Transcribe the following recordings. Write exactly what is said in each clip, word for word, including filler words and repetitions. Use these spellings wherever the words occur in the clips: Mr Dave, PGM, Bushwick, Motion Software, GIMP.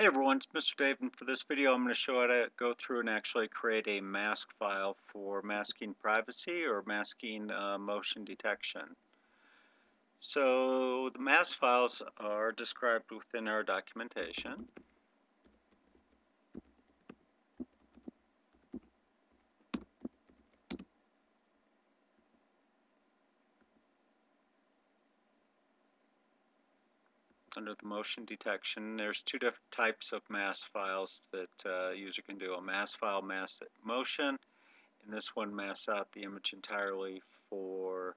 Hey everyone, it's Mister Dave, and for this video I'm going to show how to go through and actually create a mask file for masking privacy or masking uh, motion detection. So the mask files are described within our documentation. Under the motion detection, there's two different types of mask files that a uh, user can do. A mask file masks motion, and this one masks out the image entirely for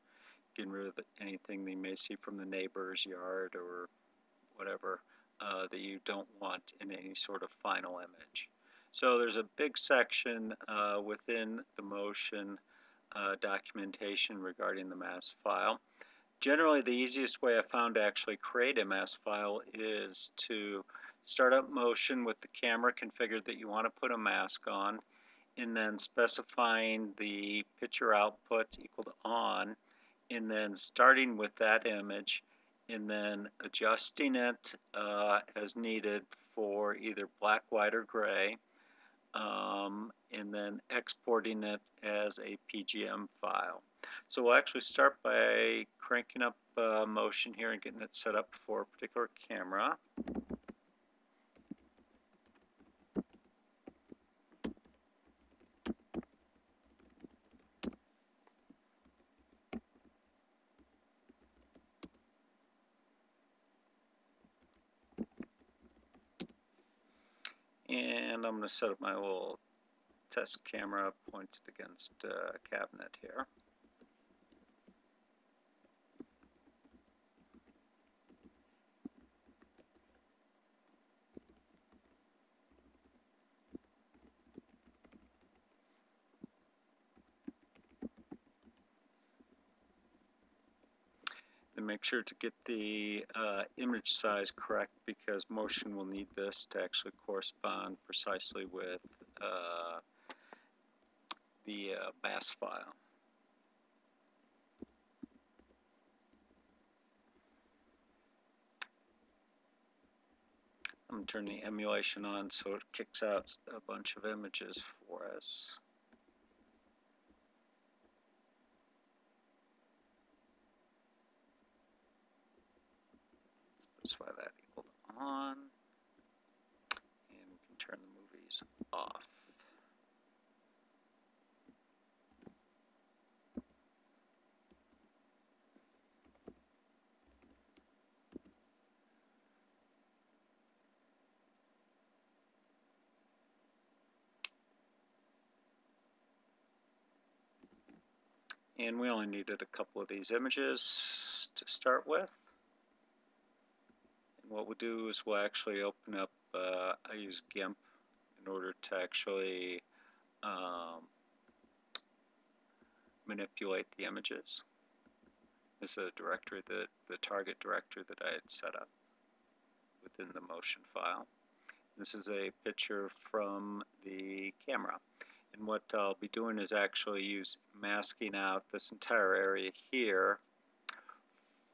getting rid of the, anything that you may see from the neighbor's yard or whatever uh, that you don't want in any sort of final image. So there's a big section uh, within the motion uh, documentation regarding the mask file. Generally, the easiest way I found to actually create a mask file is to start up motion with the camera configured that you want to put a mask on, and then specifying the picture output equal to on, and then starting with that image, and then adjusting it uh, as needed for either black, white, or gray, um, and then exporting it as a P G M file. So we'll actually start by cranking up uh, motion here and getting it set up for a particular camera. And I'm going to set up my little test camera pointed against a cabinet here. Make sure to get the uh, image size correct, because motion will need this to actually correspond precisely with uh, the uh, mask file. I'm going to turn the emulation on so it kicks out a bunch of images for us. Specify that equal to on, and we can turn the movies off. And we only needed a couple of these images to start with. What we'll do is we'll actually open up, uh, I use GIMP in order to actually um, manipulate the images. This is a directory, that, the target directory that I had set up within the motion file. This is a picture from the camera. And what I'll be doing is actually use masking out this entire area here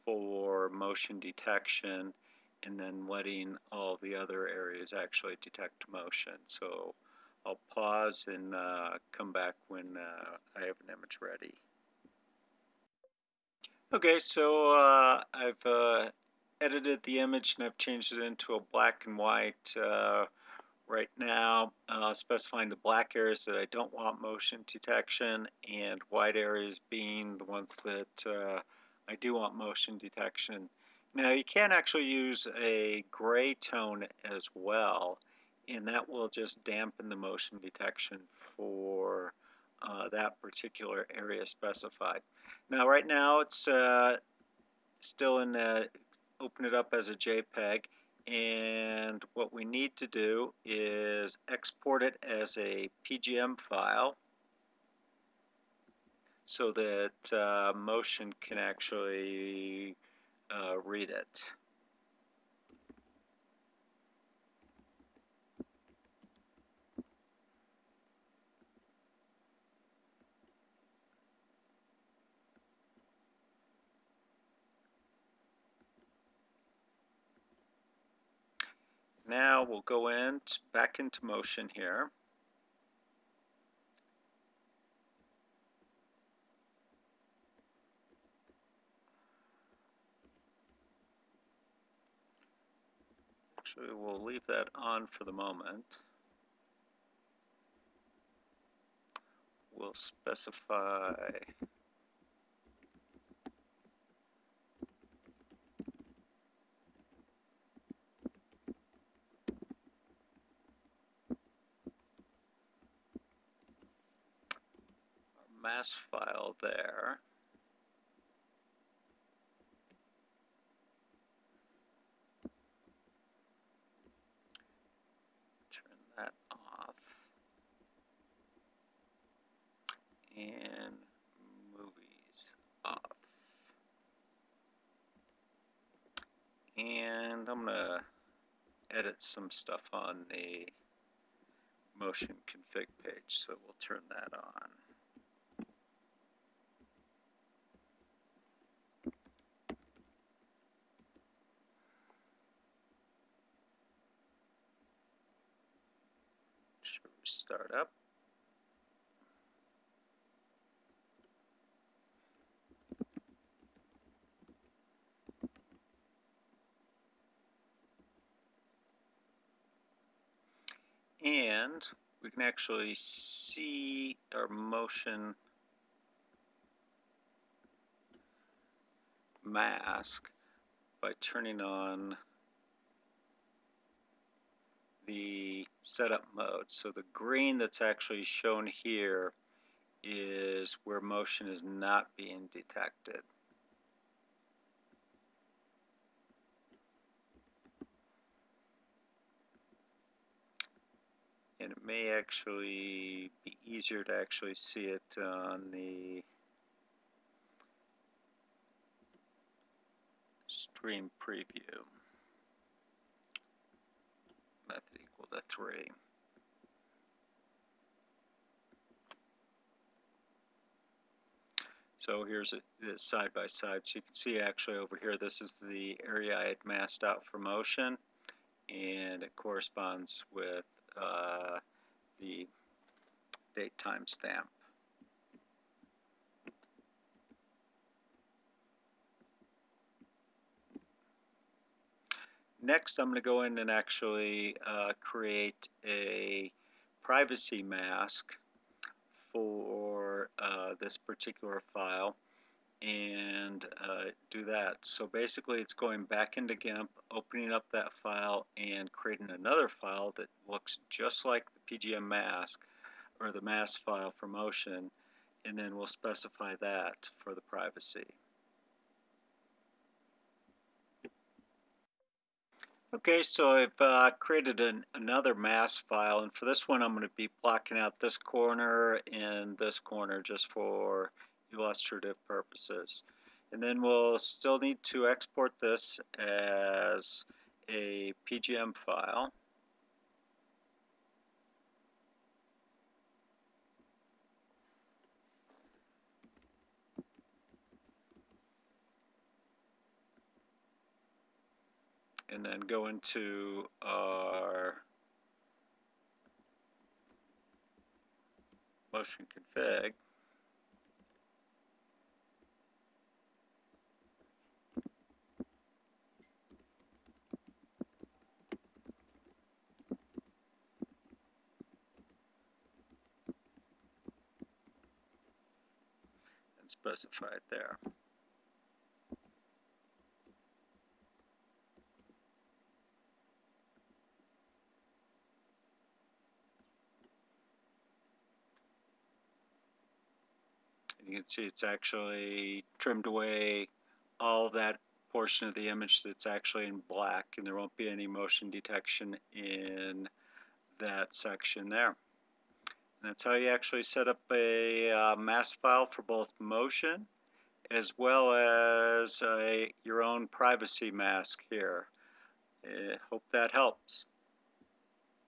for motion detection, and then letting all the other areas actually detect motion. So I'll pause and uh, come back when uh, I have an image ready. Okay, so uh, I've uh, edited the image and I've changed it into a black and white uh, right now, uh, specifying the black areas that I don't want motion detection, and white areas being the ones that uh, I do want motion detection. Now, you can actually use a gray tone as well, and that will just dampen the motion detection for uh, that particular area specified. Now, right now, it's uh, still in a, open it up as a JPEG, and what we need to do is export it as a P G M file so that uh, motion can actually Uh, read it. Now we'll go in back into Motion here. Actually, we'll leave that on for the moment. We'll specify mass file there. Turn that off and movies off. And I'm gonna edit some stuff on the motion config page, so we'll turn that on. Start up. And we can actually see our motion mask by turning on the setup mode. So the green that's actually shown here is where motion is not being detected. And it may actually be easier to actually see it on the stream preview. Method equal to three. So here's it side by side. So you can see actually over here, this is the area I had masked out for motion, and it corresponds with uh, the date time stamp. Next, I'm going to go in and actually uh, create a privacy mask for uh, this particular file and uh, do that. So basically, it's going back into GIMP, opening up that file, and creating another file that looks just like the P G M mask or the mask file for motion, and then we'll specify that for the privacy. Okay, so I've uh, created an, another mask file, and for this one I'm going to be blocking out this corner and this corner just for illustrative purposes. And then we'll still need to export this as a P G M file. And then go into our motion config. And specify it there. You can see it's actually trimmed away all that portion of the image that's actually in black, and there won't be any motion detection in that section there. And that's how you actually set up a uh, mask file for both motion as well as uh, your own privacy mask here. I hope that helps.